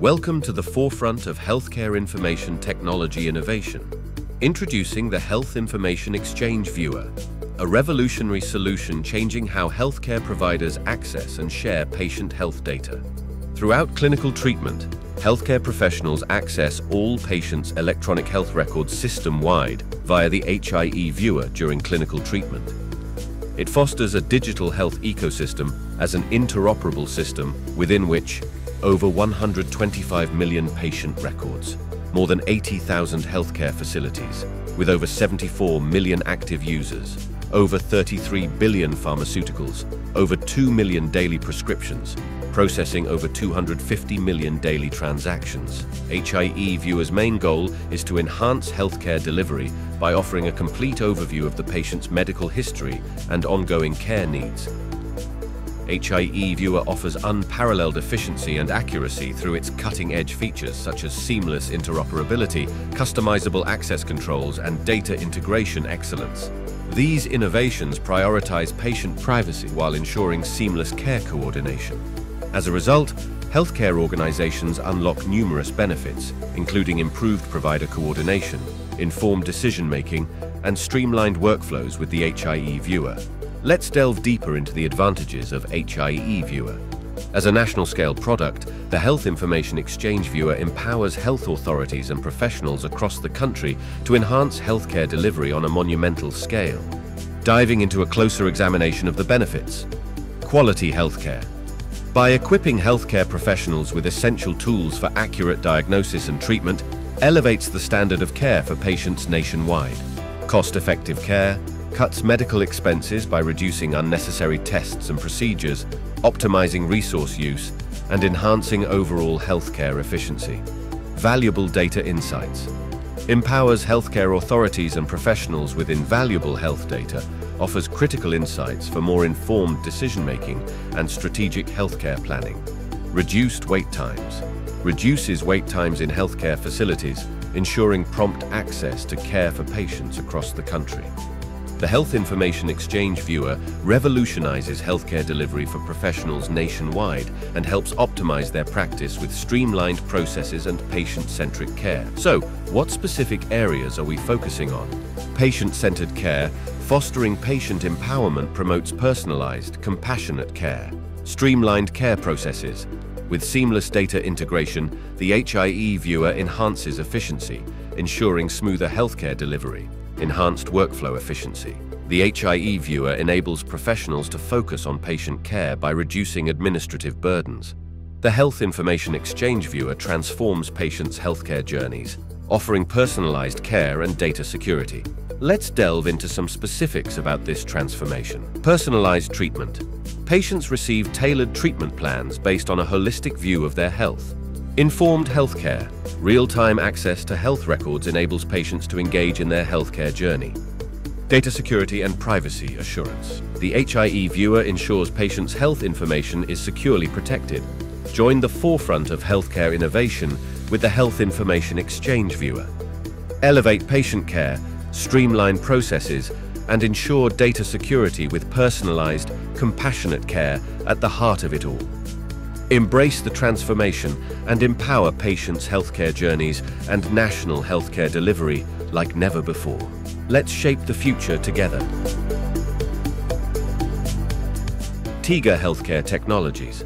Welcome to the forefront of healthcare information technology innovation. Introducing the Health Information Exchange Viewer, a revolutionary solution changing how healthcare providers access and share patient health data. Throughout clinical treatment, healthcare professionals access all patients' electronic health records system-wide via the HIE Viewer during clinical treatment. It fosters a digital health ecosystem as an interoperable system within which over 125 million patient records, more than 80,000 healthcare facilities, with over 74 million active users, over 33 billion pharmaceuticals, over 2 million daily prescriptions, processing over 250 million daily transactions. HIE Viewer's main goal is to enhance healthcare delivery by offering a complete overview of the patient's medical history and ongoing care needs. HIE Viewer offers unparalleled efficiency and accuracy through its cutting-edge features such as seamless interoperability, customizable access controls, and data integration excellence. These innovations prioritize patient privacy while ensuring seamless care coordination. As a result, healthcare organizations unlock numerous benefits, including improved provider coordination, informed decision-making, and streamlined workflows with the HIE Viewer. Let's delve deeper into the advantages of HIE Viewer. As a national-scale product, the Health Information Exchange Viewer empowers health authorities and professionals across the country to enhance healthcare delivery on a monumental scale. Diving into a closer examination of the benefits. Quality healthcare. By equipping healthcare professionals with essential tools for accurate diagnosis and treatment, elevates the standard of care for patients nationwide. Cost-effective care. Cuts medical expenses by reducing unnecessary tests and procedures, optimizing resource use, and enhancing overall healthcare efficiency. Valuable data insights. Empowers healthcare authorities and professionals with invaluable health data, offers critical insights for more informed decision-making and strategic healthcare planning. Reduced wait times. Reduces wait times in healthcare facilities, ensuring prompt access to care for patients across the country. The Health Information Exchange Viewer revolutionizes healthcare delivery for professionals nationwide and helps optimize their practice with streamlined processes and patient-centric care. So, what specific areas are we focusing on? Patient-centered care. Fostering patient empowerment promotes personalized, compassionate care. Streamlined care processes. With seamless data integration, the HIE Viewer enhances efficiency, ensuring smoother healthcare delivery. Enhanced workflow efficiency. The HIE Viewer enables professionals to focus on patient care by reducing administrative burdens. The Health Information Exchange Viewer transforms patients' healthcare journeys, offering personalized care and data security. Let's delve into some specifics about this transformation. Personalized treatment. Patients receive tailored treatment plans based on a holistic view of their health. Informed healthcare. Real-time access to health records enables patients to engage in their healthcare journey. Data security and privacy assurance. The HIE Viewer ensures patients' health information is securely protected. Join the forefront of healthcare innovation with the Health Information Exchange Viewer. Elevate patient care, streamline processes, and ensure data security with personalized, compassionate care at the heart of it all. Embrace the transformation and empower patients' healthcare journeys and national healthcare delivery like never before. Let's shape the future together. Tiga Healthcare Technologies.